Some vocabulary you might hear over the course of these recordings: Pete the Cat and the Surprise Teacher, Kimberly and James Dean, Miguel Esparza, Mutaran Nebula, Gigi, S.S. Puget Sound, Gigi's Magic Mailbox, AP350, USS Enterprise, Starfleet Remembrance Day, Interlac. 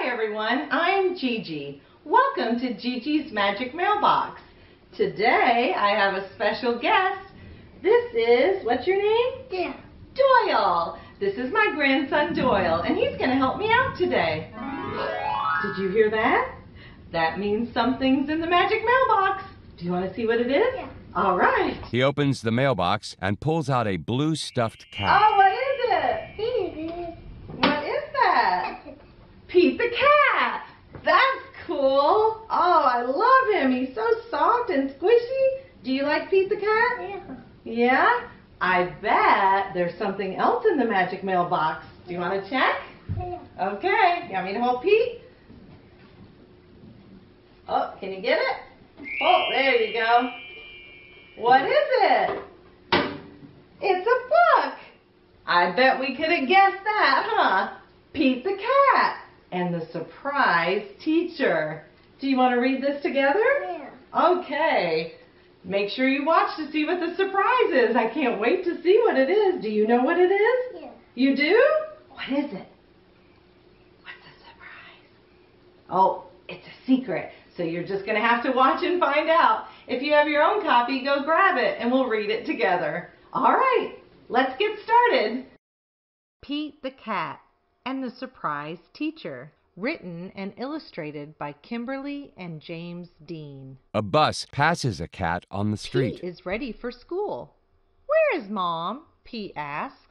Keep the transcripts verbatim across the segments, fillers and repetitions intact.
Hi everyone, I'm Gigi. Welcome to Gigi's Magic Mailbox. Today I have a special guest. This is, what's your name? Yeah. Doyle. This is my grandson Doyle, and he's going to help me out today. Did you hear that? That means something's in the magic mailbox. Do you want to see what it is? Yeah. All right. He opens the mailbox and pulls out a blue stuffed cat. Oh, what is it? What is that? Pete the Cat. That's cool. Oh, I love him. He's so soft and squishy. Do you like Pete the Cat? Yeah. Yeah? I bet there's something else in the magic mailbox. Do you want to check? Yeah. Okay. You want me to hold Pete? Oh, can you get it? Oh, there you go. What is it? It's a book. I bet we could have guessed that, huh? Pete the Cat and the Surprise Teacher. Do you want to read this together? Yeah. Okay. Make sure you watch to see what the surprise is. I can't wait to see what it is. Do you know what it is? Yeah. You do? What is it? What's a surprise? Oh, it's a secret. So you're just going to have to watch and find out. If you have your own copy, go grab it and we'll read it together. All right, let's get started. Pete the Cat and the Surprise Teacher, written and illustrated by Kimberly and James Dean. A bus passes a cat on the street. Pete is ready for school. Where is Mom? Pete asks.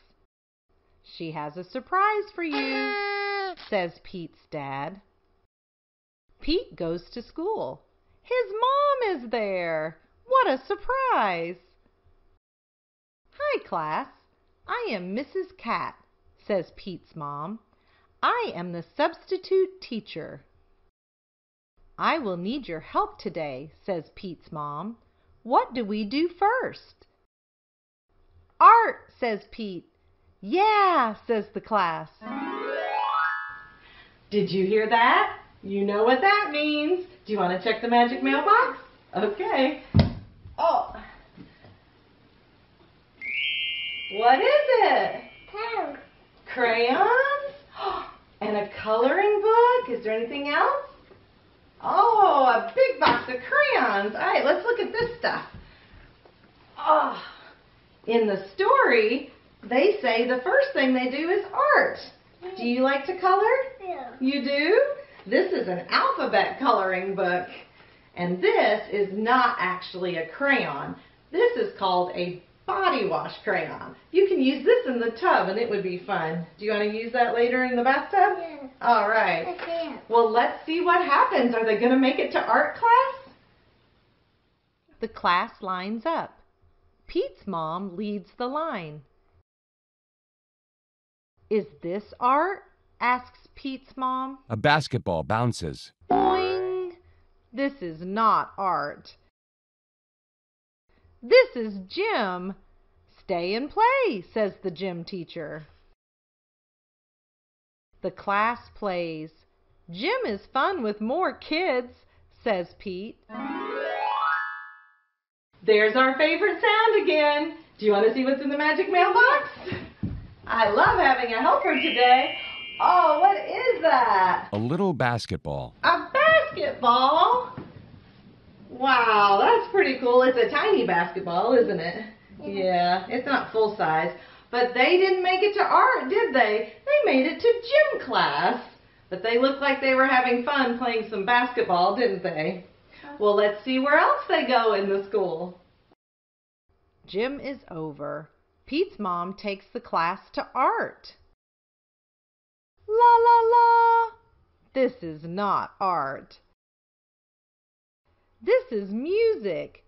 She has a surprise for you, says Pete's dad. Pete goes to school. His mom is there. What a surprise. Hi, class. I am Missus Cat, says Pete's mom. I am the substitute teacher. I will need your help today, says Pete's mom. What do we do first? Art, says Pete. Yeah, says the class. Did you hear that? You know what that means. Do you want to check the magic mailbox? Okay. Oh. What is it? Crayons. Crayons? And a coloring book? Is there anything else? Oh, a big box of crayons. All right, let's look at this stuff. Oh. In the story, they say the first thing they do is art. Do you like to color? Yeah. You do? This is an alphabet coloring book, and this is not actually a crayon. This is called a body wash crayon. You can use this in the tub, and it would be fun. Do you want to use that later in the bathtub? Yeah. All right. I can. Well, let's see what happens. Are they going to make it to art class? The class lines up. Pete's mom leads the line. Is this art? Asks Pete's mom. A basketball bounces. Boing! This is not art. This is gym. Stay and play, says the gym teacher. The class plays. Gym is fun with more kids, says Pete. There's our favorite sound again. Do you want to see what's in the magic mailbox? I love having a helper today. Oh, what is that? A little basketball. A basketball? Wow, that's pretty cool. It's a tiny basketball, isn't it? Yeah, yeah, it's not full size. But they didn't make it to art, did they? They made it to gym class. But they looked like they were having fun playing some basketball, didn't they? Well, let's see where else they go in the school. Gym is over. Pete's mom takes the class to art. La la la. This is not art. This is music.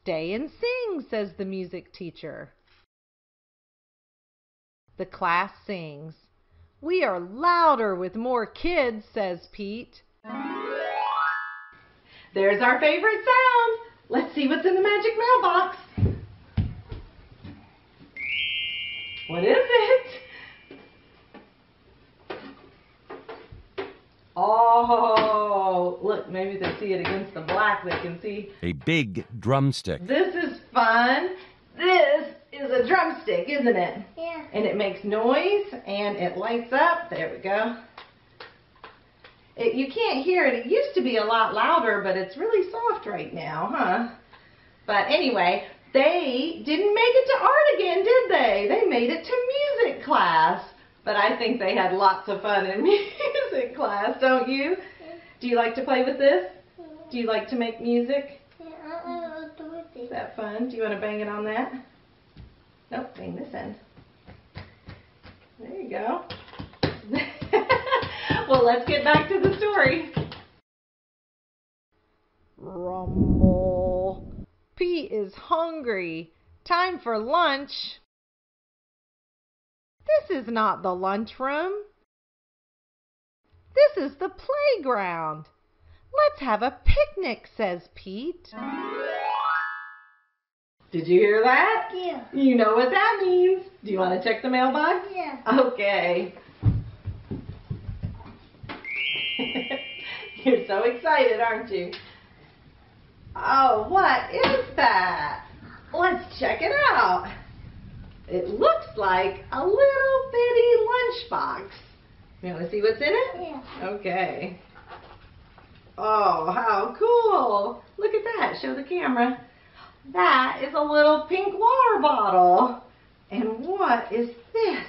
Stay and sing, says the music teacher. The class sings. We are louder with more kids, says Pete. There's our favorite sound. Let's see what's in the magic mailbox. What is it? Oh, look, maybe they see it against the black. They can see a big drumstick. This is fun. This is a drumstick, isn't it? Yeah. And it makes noise and it lights up. There we go. It, you can't hear it. It used to be a lot louder, but it's really soft right now, huh? But anyway, they didn't make it to art again, did they? They made it to music class. But I think they had lots of fun in music class, don't you? Do you like to play with this? Do you like to make music? Yeah, I like to do it. Is that fun? Do you want to bang it on that? Nope, bang this end. There you go. Well, let's get back to the story. Rumble. Pete is hungry. Time for lunch. This is not the lunchroom. This is the playground. Let's have a picnic, says Pete. Did you hear that? Yeah. You know what that means. Do you want to check the mailbox? Yeah. Okay. You're so excited, aren't you? Oh, what is that? Let's check it out. It looks like a little bitty lunchbox. You want to see what's in it? Yeah. Okay. Oh, how cool. Look at that. Show the camera. That is a little pink water bottle. And what is this?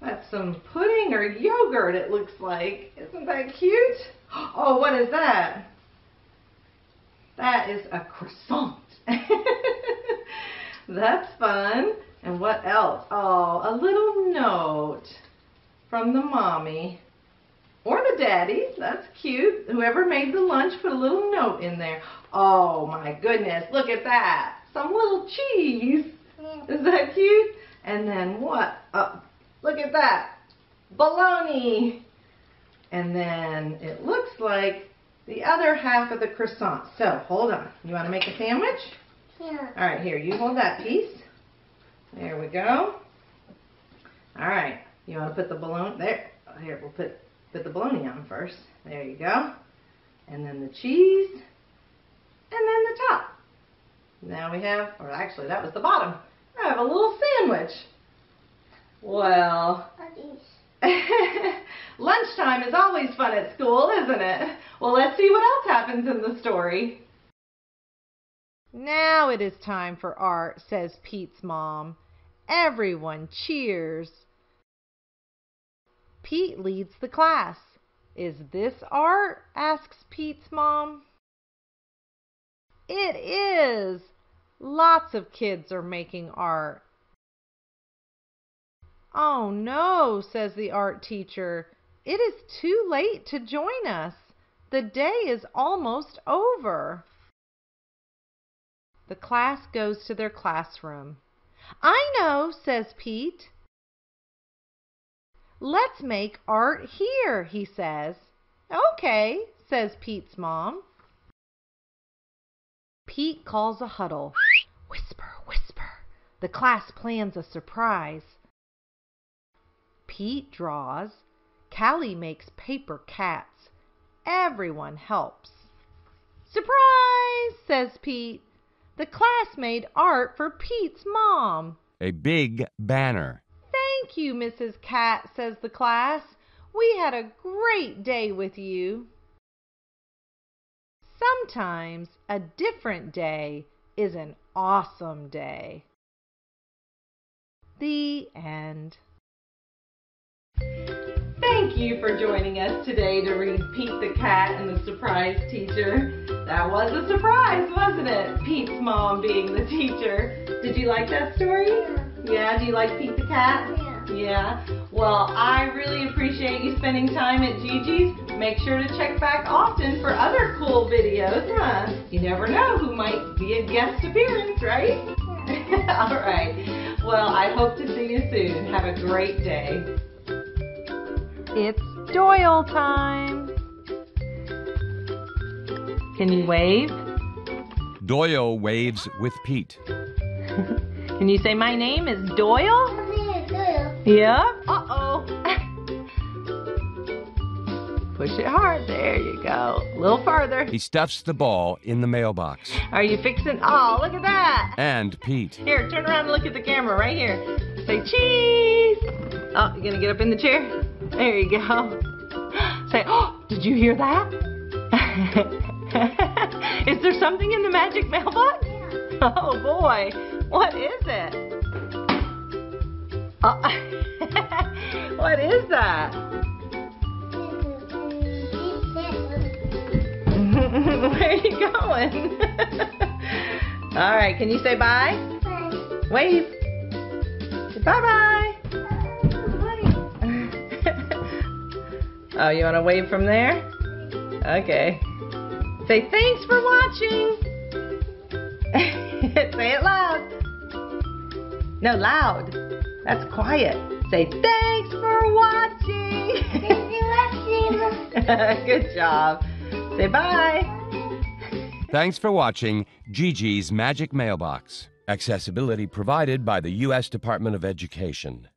That's some pudding or yogurt, it looks like. Isn't that cute? Oh, what is that? That is a croissant. That's fun. And what else? Oh, a little note from the mommy or the daddy. That's cute. Whoever made the lunch put a little note in there. Oh, my goodness. Look at that. Some little cheese. Is that cute? And then what? Uh, Look at that, bologna. And then it looks like the other half of the croissant. So hold on, you wanna make a sandwich? Yeah. All right, here, you hold that piece. There we go. All right, you wanna put the bologna, there, here, we'll put, put the bologna on first. There you go. And then the cheese, and then the top. Now we have, or actually that was the bottom. Now I have a little sandwich. Well, lunchtime is always fun at school, isn't it? Well, let's see what else happens in the story. Now it is time for art, says Pete's mom. Everyone cheers. Pete leads the class. Is this art? Asks Pete's mom. It is. Lots of kids are making art. Oh no, says the art teacher. It is too late to join us. The day is almost over. The class goes to their classroom. I know, says Pete. Let's make art here, he says. Okay, says Pete's mom. Pete calls a huddle. Whisper, whisper. The class plans a surprise. Pete draws, Callie makes paper cats, everyone helps. Surprise, says Pete. The class made art for Pete's mom. A big banner. Thank you, Missus Cat, says the class. We had a great day with you. Sometimes a different day is an awesome day. The end. Thank you for joining us today to read Pete the Cat and the Surprise Teacher. That was a surprise, wasn't it? Pete's mom being the teacher. Did you like that story? Yeah. Yeah? Do you like Pete the Cat? Yeah. Yeah? Well, I really appreciate you spending time at Gigi's. Make sure to check back often for other cool videos, huh? You never know who might be a guest appearance, right? Yeah. All right. Well, I hope to see you soon. Have a great day. It's Doyle time. Can you wave? Doyle waves with Pete. Can you say my name is Doyle? My name is Doyle. Yeah? Uh-oh. Push it hard. There you go. A little further. He stuffs the ball in the mailbox. Are you fixing? Oh, look at that. And Pete. Here, turn around and look at the camera right here. Say cheese. Oh, you gonna get up in the chair? There you go. Say, oh! Did you hear that? Is there something in the magic mailbox? Yeah. Oh boy, what is it? Uh, what is that? Where are you going? All right, can you say bye? Bye. Wave. Bye-bye. Oh, you want to wave from there? Okay. Say thanks for watching. Say it loud. No, loud. That's quiet. Say thanks for watching. Thanks for watching. Good job. Say bye. Thanks for watching Gigi's Magic Mailbox. Accessibility provided by the U S Department of Education.